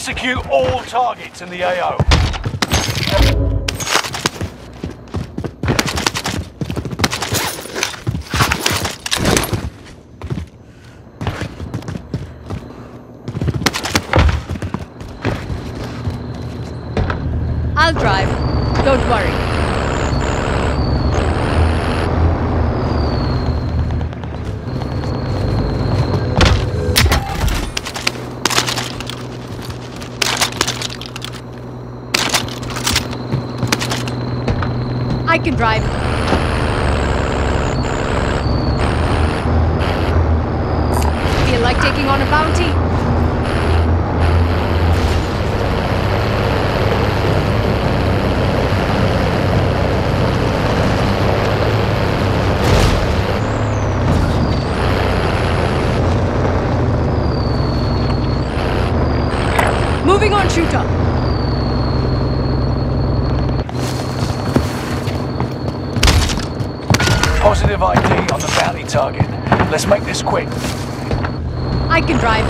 Execute all targets in the AO. I'll drive. Don't worry. I can drive. Feel like taking on a bounty? Moving on, shooter. Positive ID on the bounty target. Let's make this quick. I can drive.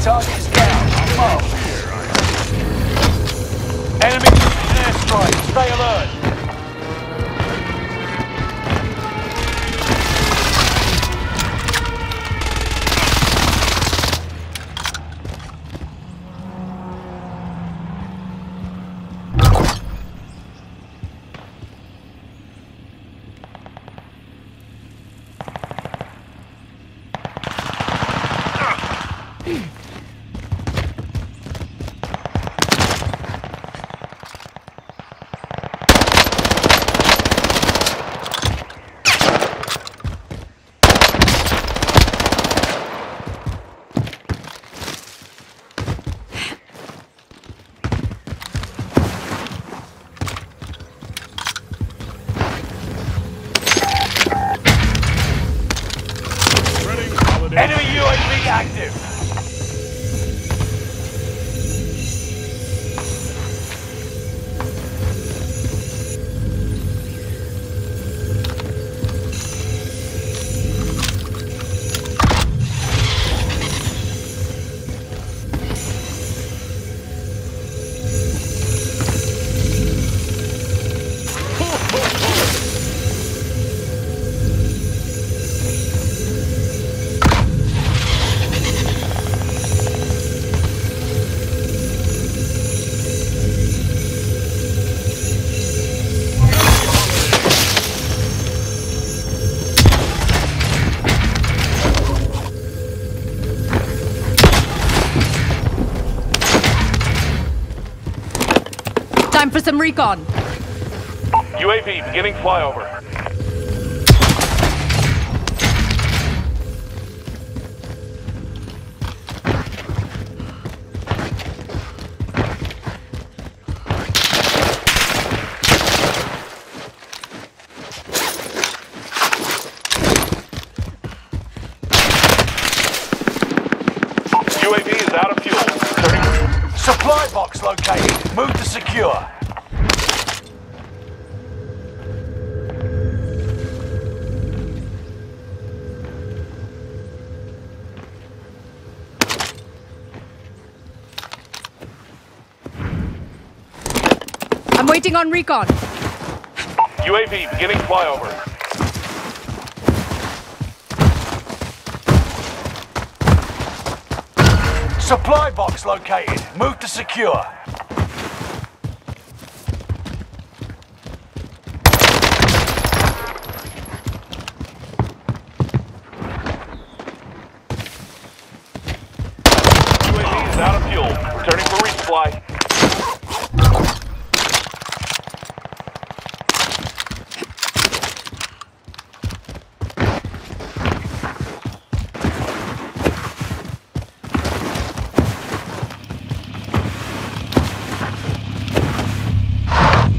Target's down. Enemy airstrike. Stay alert. Enemy UAV active. Time for some recon. UAV beginning flyover. UAV is out of fuel. Supply box located. Move to secure. I'm waiting on recon. UAV beginning flyover. Supply box located. Move to secure. UAV is out of fuel. Returning for resupply.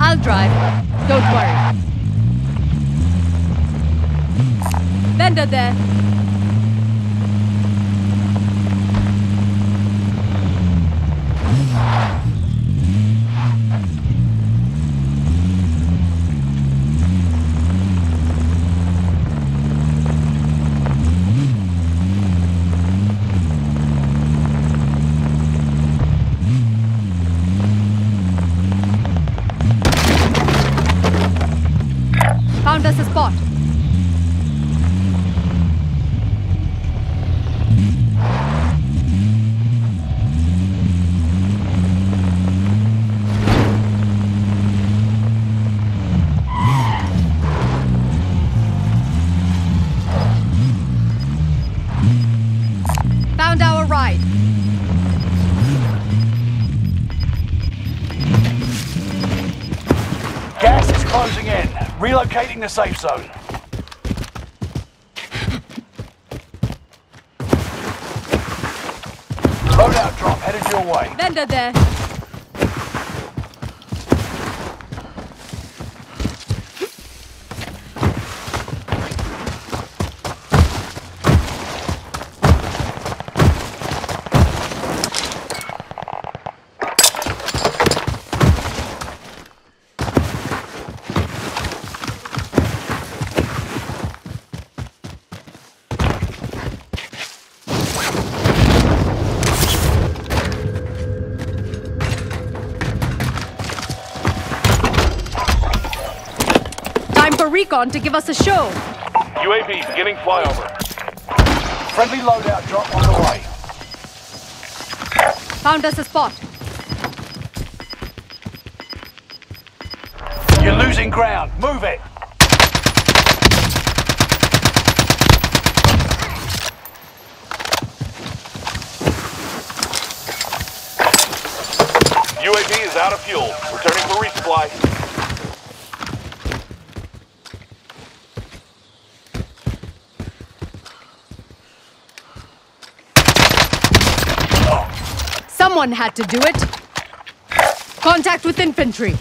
I'll drive. Don't worry. Vendor there. Found us a spot. Found our ride. Gas is closing in. Relocating the safe zone. Loadout drop headed your way. Vendor there. Recon to give us a show. UAV beginning flyover. Friendly loadout drop on the way. Found us a spot. You're losing ground. Move it. UAV is out of fuel. Returning for resupply. Someone had to do it. Contact with infantry.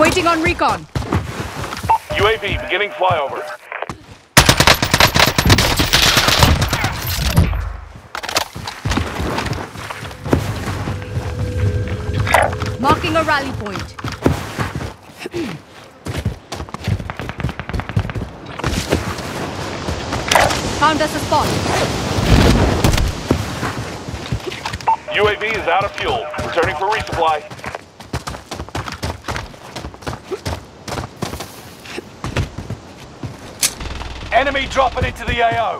Waiting on recon. UAV beginning flyover. Marking a rally point. Found us a spot. UAV is out of fuel. Returning for resupply. Enemy dropping into the AO.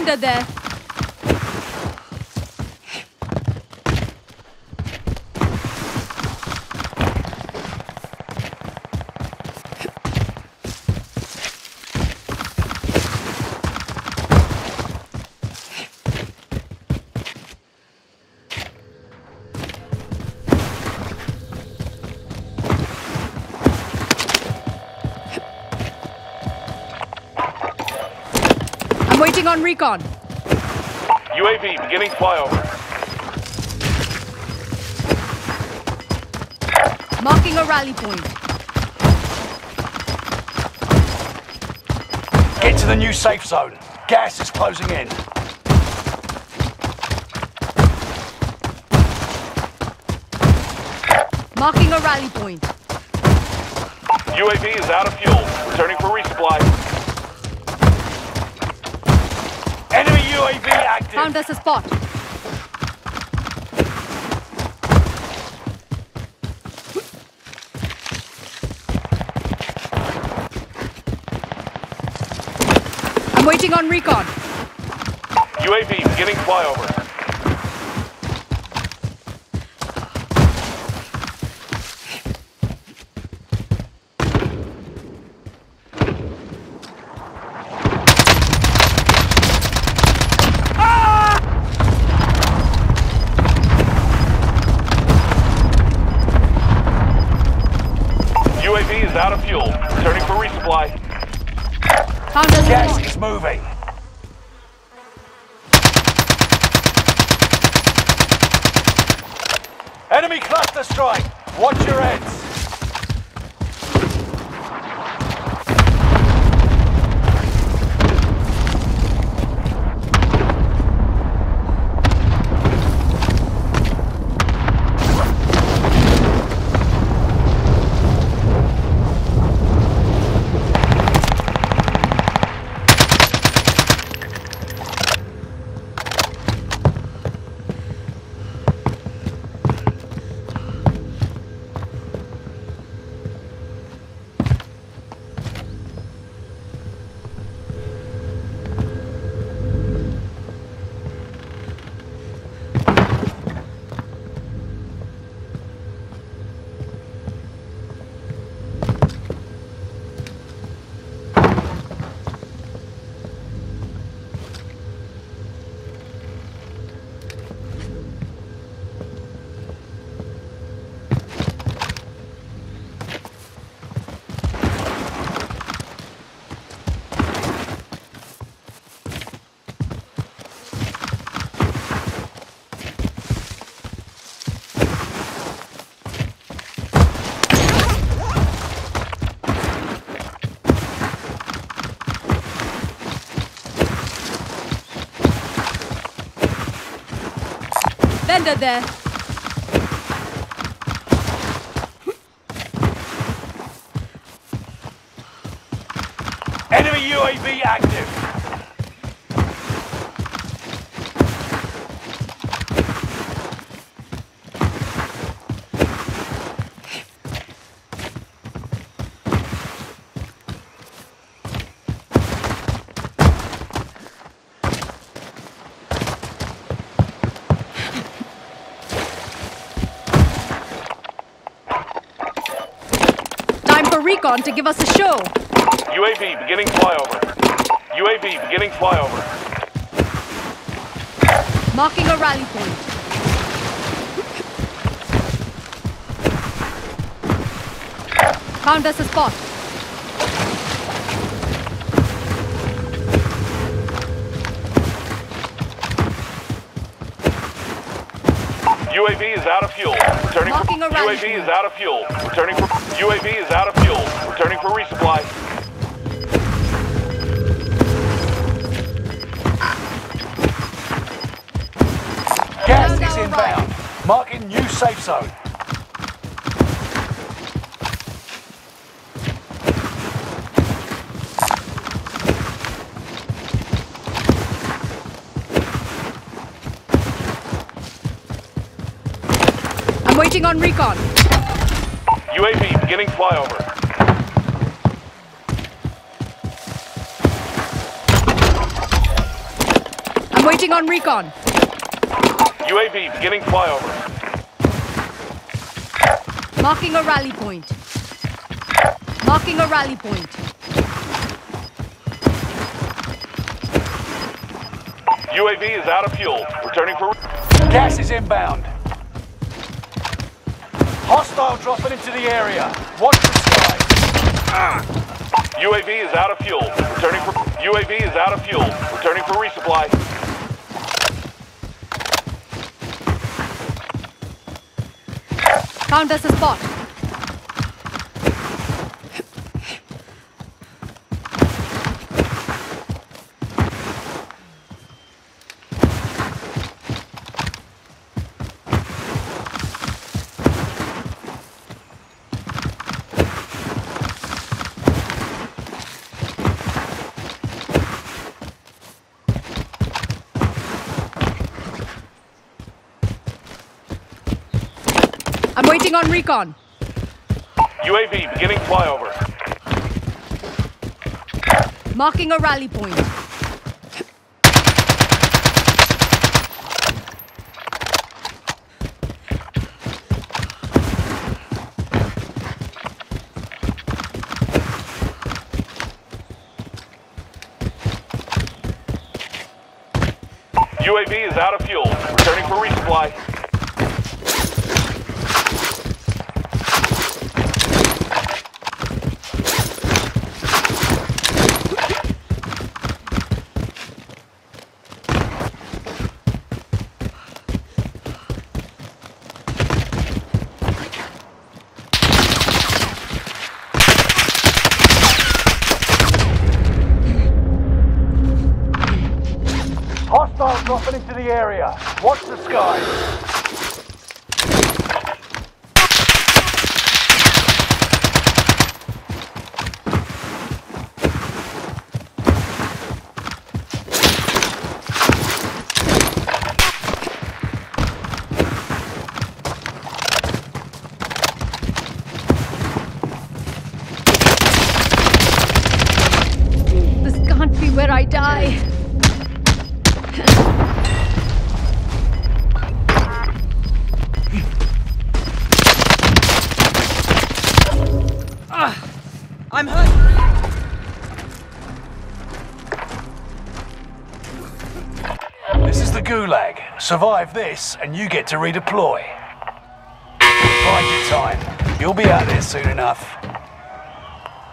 under there. Waiting on recon. UAV beginning flyover. Marking a rally point. Get to the new safe zone. Gas is closing in. Marking a rally point. UAV is out of fuel. Returning for resupply. UAV active. Found us a spot. I'm waiting on recon. UAV beginning flyover. UAV is out of fuel. Returning for resupply. Gas is moving. Enemy cluster strike. Watch your heads. Vendor there. Enemy UAV active. Recon to give us a show. UAV beginning flyover. UAV beginning flyover. Marking a rally point. Found us a spot. UAV is out of fuel. Returning. UAV is out of fuel. Returning for UAV is out of fuel. Returning for resupply. Gas is inbound. Marking new safe zone. I'm waiting on recon. UAV beginning flyover. Engaging on recon. UAV beginning flyover. Marking a rally point. Marking a rally point. UAV is out of fuel. Returning for... Gas is inbound. Hostile dropping into the area. Watch the sky. UAV is out of fuel. Returning for... UAV is out of fuel. Returning for resupply. Found us a spot. I'm waiting on recon. UAV beginning flyover. Marking a rally point. UAV is out of fuel. Returning for resupply. Hostiles dropping into the area. Watch the sky. This can't be where I die. I'm hurt. This is the Gulag. Survive this and you get to redeploy. Bide your time. You'll be out there soon enough.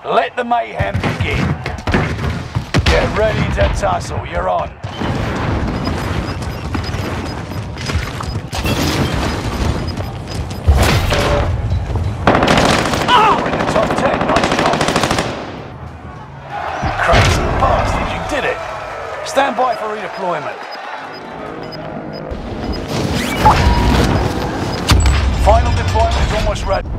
Let the mayhem begin. Get ready to tussle. You're on. Stand by for redeployment. Final deployment is almost ready.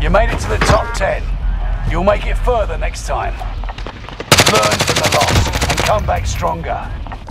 You made it to the top 10. You'll make it further next time. Learn from the loss and come back stronger.